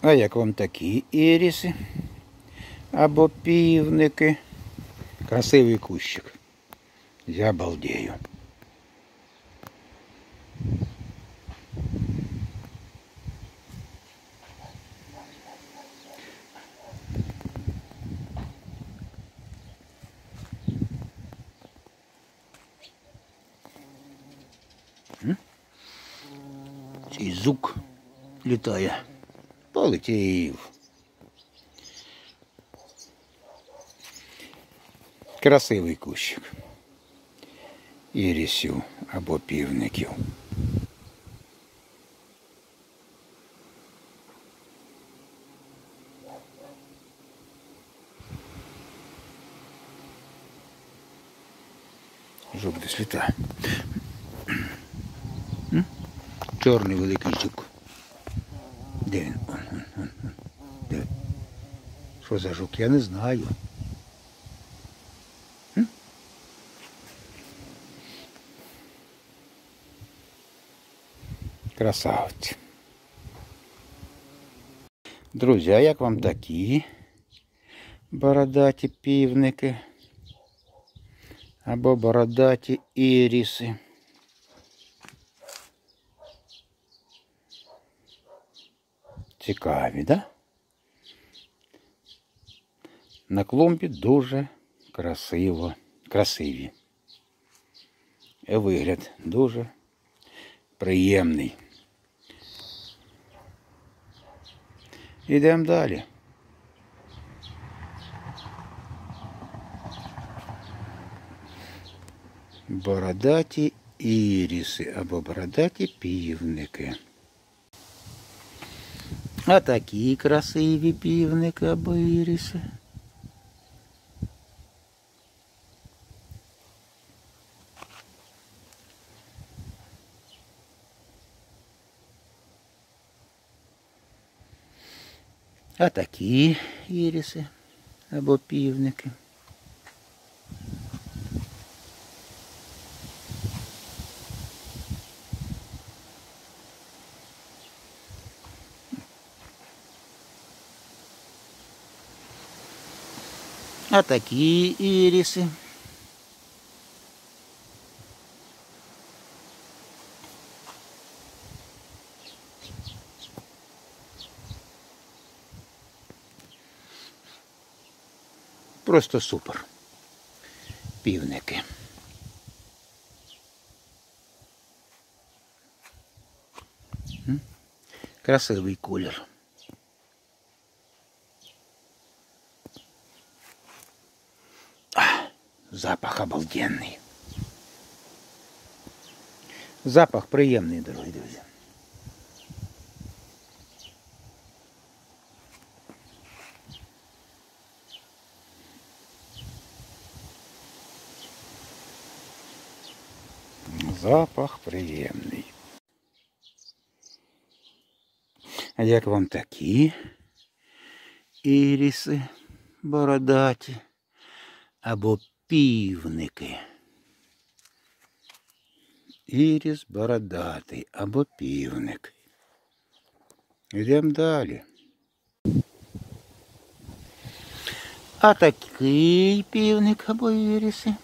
А як вам такі іріси або півники? Красивий кущик. Я балдею. Цей зук літає. Полетів. Красивий кущик ірісів або півників. Жук десь літає. Чорний великий жук. Де він? Де? Що за жук? Я не знаю. Красавці. Друзі, а як вам такі бородаті півники або бородаті іріси? Цікаві, да? На клумбі дуже красиві. Вигляд дуже приємний. Йдемо далі. Бородаті іріси або бородаті півники. А такі красиві півники або іріси. А такі іріси або півники. А такі іріси. Просто супер. Півники. Красивий колір. Запах обалденний. Запах приємний, дорогі друзі. Запах приємний. А як вам такі іріси бородаті або півники? Іріс бородатий або півник. Йдемо далі. А такий півник або іріси.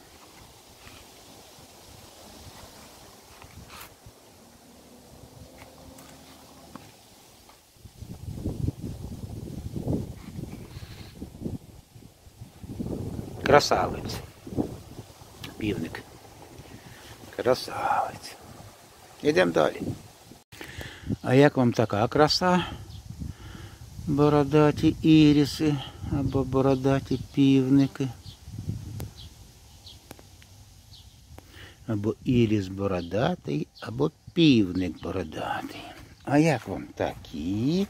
Красавець. Півник. Красавець. Йдемо далі. А як вам така краса? Бородаті іріси або бородаті півники. Або іріс бородатий, або півник бородатий. А як вам такі?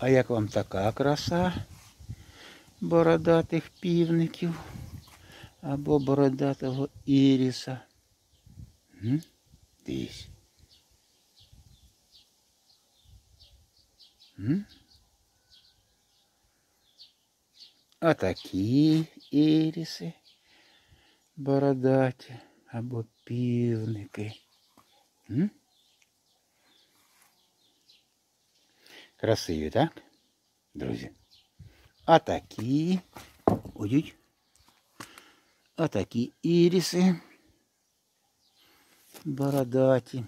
А як вам така краса бородатих півників або бородатого іріса? Дивіться. А такі іріси бородаті або півники. Красиві, так, друзі? А такі, ой, а такі іриси бородаті.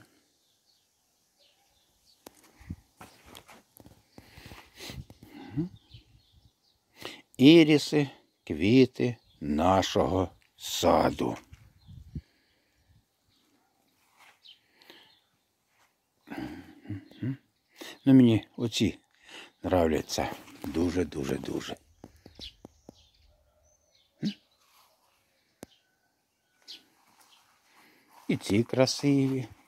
Іриси, квіти нашого саду. Ну, мені оці нравляться дуже. І ці красиві.